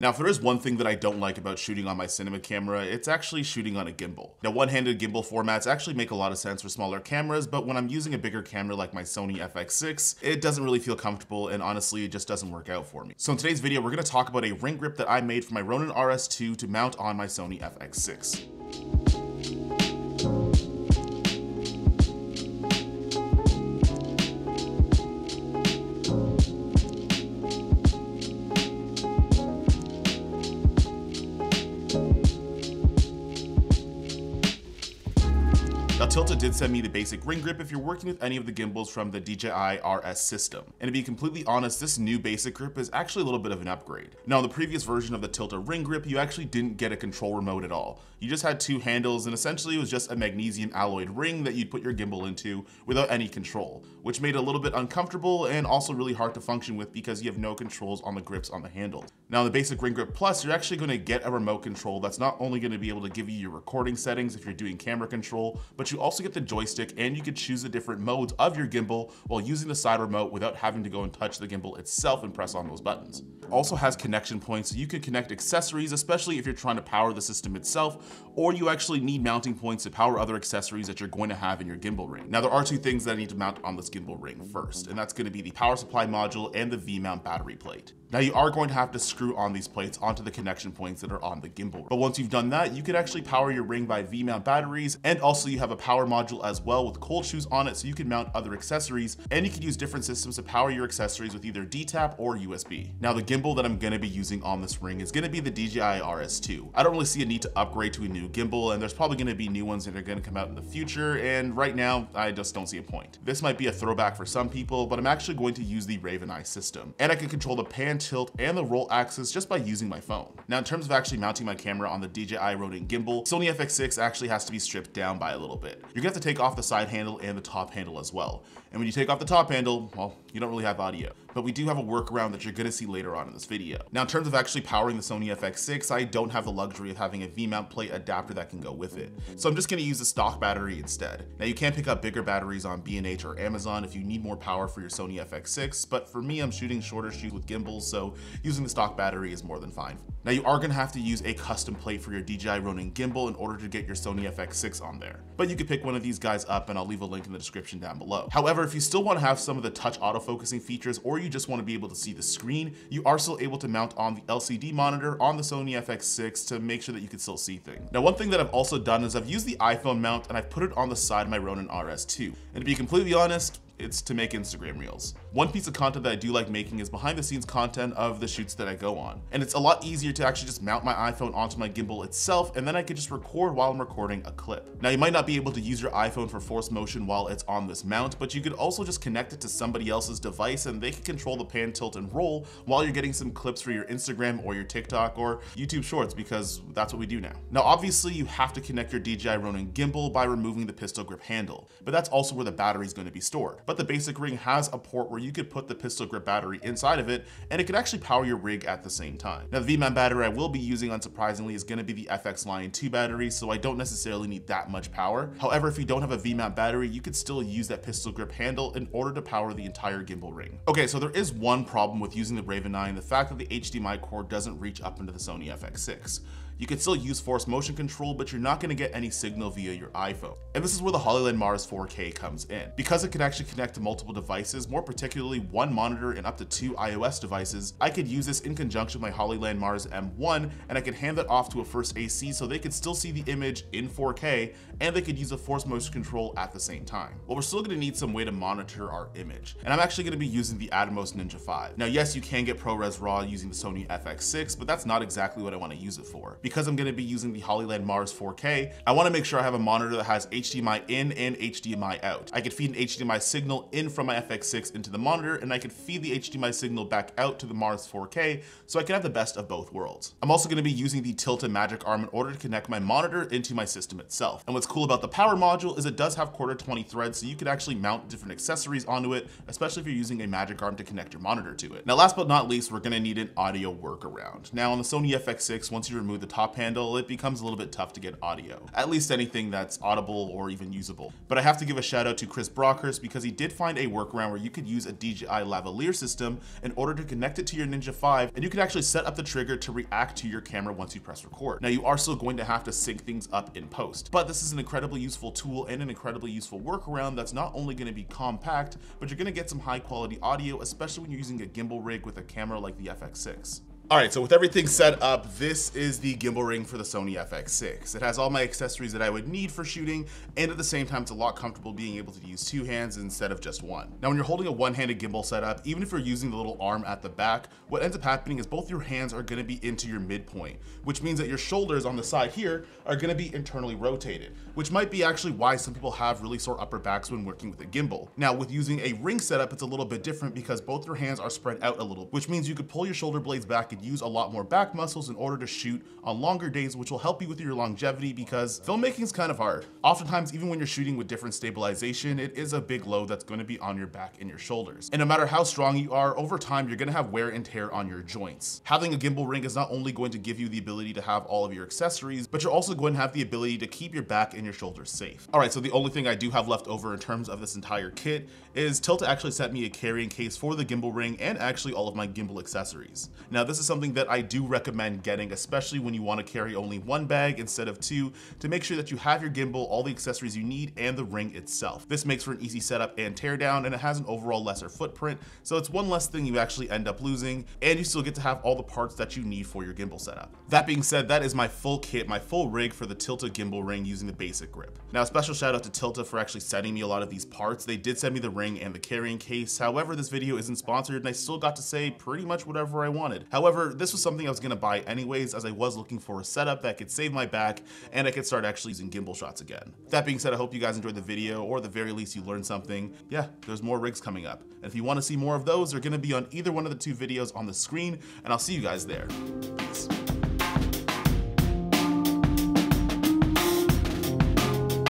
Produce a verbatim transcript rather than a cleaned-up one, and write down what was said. Now, if there is one thing that I don't like about shooting on my cinema camera, it's actually shooting on a gimbal. Now, one-handed gimbal formats actually make a lot of sense for smaller cameras, but when I'm using a bigger camera like my Sony F X six, it doesn't really feel comfortable, and honestly, it just doesn't work out for me. So in today's video, we're gonna talk about a ring grip that I made for my Ronin R S two to mount on my Sony F X six. Tilta did send me the basic ring grip if you're working with any of the gimbals from the D J I R S system. And to be completely honest, this new basic grip is actually a little bit of an upgrade. Now, in the previous version of the Tilta ring grip, you actually didn't get a control remote at all. You just had two handles, and essentially it was just a magnesium alloyed ring that you'd put your gimbal into without any control, which made it a little bit uncomfortable and also really hard to function with because you have no controls on the grips on the handle. Now, in the basic ring grip plus, you're actually going to get a remote control that's not only going to be able to give you your recording settings if you're doing camera control, but you You also get the joystick, and you could choose the different modes of your gimbal while using the side remote without having to go and touch the gimbal itself and press on those buttons. It also has connection points, so you could connect accessories, especially if you're trying to power the system itself, or you actually need mounting points to power other accessories that you're going to have in your gimbal ring. Now, there are two things that I need to mount on this gimbal ring first, and that's going to be the power supply module and the V Mount battery plate. Now, you are going to have to screw on these plates onto the connection points that are on the gimbal ring. But once you've done that, you can actually power your ring by V Mount batteries, and also you have a power module as well with cold shoes on it, so you can mount other accessories, and you can use different systems to power your accessories with either D tap or U S B. Now, the gimbal that I'm going to be using on this ring is going to be the D J I R S two. I don't really see a need to upgrade to a new gimbal, and there's probably going to be new ones that are going to come out in the future, and right now I just don't see a point. This might be a throwback for some people, but I'm actually going to use the RavenEye system, and I can control the pan, tilt, and the roll axis just by using my phone. Now, in terms of actually mounting my camera on the D J I Ronin gimbal, Sony F X six actually has to be stripped down by a little bit. You're gonna have to take off the side handle and the top handle as well. And when you take off the top handle, well, you don't really have audio. But we do have a workaround that you're gonna see later on in this video. Now, in terms of actually powering the Sony F X six, I don't have the luxury of having a V-mount plate adapter that can go with it. So I'm just gonna use the stock battery instead. Now, you can pick up bigger batteries on B and H or Amazon if you need more power for your Sony F X six, but for me, I'm shooting shorter shoots with gimbals, so using the stock battery is more than fine. Now, you are gonna have to use a custom plate for your D J I Ronin gimbal in order to get your Sony F X six on there. But you can pick one of these guys up, and I'll leave a link in the description down below. However, if you still wanna have some of the touch autofocusing features, or you just wanna be able to see the screen, you are still able to mount on the L C D monitor on the Sony F X six to make sure that you can still see things. Now, one thing that I've also done is I've used the iPhone mount, and I've put it on the side of my Ronin R S two. And to be completely honest, it's to make Instagram reels. One piece of content that I do like making is behind the scenes content of the shoots that I go on. And it's a lot easier to actually just mount my iPhone onto my gimbal itself, and then I could just record while I'm recording a clip. Now, you might not be able to use your iPhone for forced motion while it's on this mount, but you could also just connect it to somebody else's device and they can control the pan, tilt, and roll while you're getting some clips for your Instagram or your TikTok or YouTube shorts, because that's what we do now. Now, obviously you have to connect your D J I Ronin gimbal by removing the pistol grip handle, but that's also where the battery is going to be stored. But the basic ring has a port where you could put the pistol grip battery inside of it, and it could actually power your rig at the same time. Now, the V mount battery I will be using, unsurprisingly, is gonna be the F X Lion two battery, so I don't necessarily need that much power. However, if you don't have a V mount battery, you could still use that pistol grip handle in order to power the entire gimbal ring. Okay, so there is one problem with using the RavenEye, and the fact that the H D M I cord doesn't reach up into the Sony F X six. You could still use forced motion control, but you're not gonna get any signal via your iPhone. And this is where the Hollyland Mars four K comes in. Because it can actually connect to multiple devices, more particularly one monitor and up to two iOS devices, I could use this in conjunction with my Hollyland Mars M one, and I could hand that off to a First A C so they could still see the image in four K, and they could use the forced motion control at the same time. But we're still gonna need some way to monitor our image. And I'm actually gonna be using the Atomos Ninja five. Now, yes, you can get ProRes RAW using the Sony F X six, but that's not exactly what I wanna use it for. Because I'm gonna be using the Hollyland Mars four K, I wanna make sure I have a monitor that has H D M I in and H D M I out. I could feed an H D M I signal in from my F X six into the monitor, and I could feed the H D M I signal back out to the Mars four K, so I can have the best of both worlds. I'm also gonna be using the Tilta Magic Arm in order to connect my monitor into my system itself. And what's cool about the power module is it does have quarter twenty threads, so you could actually mount different accessories onto it, especially if you're using a Magic Arm to connect your monitor to it. Now, last but not least, we're gonna need an audio workaround. Now, on the Sony F X six, once you remove the top handle, it becomes a little bit tough to get audio, at least anything that's audible or even usable. But I have to give a shout out to Chris Brockhurst because he did find a workaround where you could use a D J I lavalier system in order to connect it to your Ninja five, and you can actually set up the trigger to react to your camera once you press record. Now you are still going to have to sync things up in post, but this is an incredibly useful tool and an incredibly useful workaround that's not only going to be compact, but you're going to get some high quality audio, especially when you're using a gimbal rig with a camera like the F X six. All right, so with everything set up, this is the gimbal ring for the Sony F X six. It has all my accessories that I would need for shooting, and at the same time, it's a lot comfortable being able to use two hands instead of just one. Now, when you're holding a one-handed gimbal setup, even if you're using the little arm at the back, what ends up happening is both your hands are gonna be into your midpoint, which means that your shoulders on the side here are gonna be internally rotated, which might be actually why some people have really sore upper backs when working with a gimbal. Now, with using a ring setup, it's a little bit different because both your hands are spread out a little, which means you could pull your shoulder blades back use a lot more back muscles in order to shoot on longer days, which will help you with your longevity because filmmaking is kind of hard. Oftentimes, even when you're shooting with different stabilization, it is a big load that's going to be on your back and your shoulders. And no matter how strong you are, over time, you're going to have wear and tear on your joints. Having a gimbal ring is not only going to give you the ability to have all of your accessories, but you're also going to have the ability to keep your back and your shoulders safe. All right, so the only thing I do have left over in terms of this entire kit is Tilta actually sent me a carrying case for the gimbal ring and actually all of my gimbal accessories. Now, this is something that I do recommend getting, especially when you want to carry only one bag instead of two, to make sure that you have your gimbal, all the accessories you need, and the ring itself. This makes for an easy setup and teardown, and it has an overall lesser footprint, so it's one less thing you actually end up losing, and you still get to have all the parts that you need for your gimbal setup. That being said, that is my full kit, my full rig for the Tilta gimbal ring using the basic grip. Now, a special shout out to Tilta for actually sending me a lot of these parts. They did send me the ring and the carrying case. However, this video isn't sponsored, and I still got to say pretty much whatever I wanted. However, this was something I was gonna buy anyways, as I was looking for a setup that could save my back and I could start actually using gimbal shots again. That being said, I hope you guys enjoyed the video, or at the very least you learned something. Yeah, there's more rigs coming up. And if you wanna see more of those, they're gonna be on either one of the two videos on the screen, and I'll see you guys there. Peace.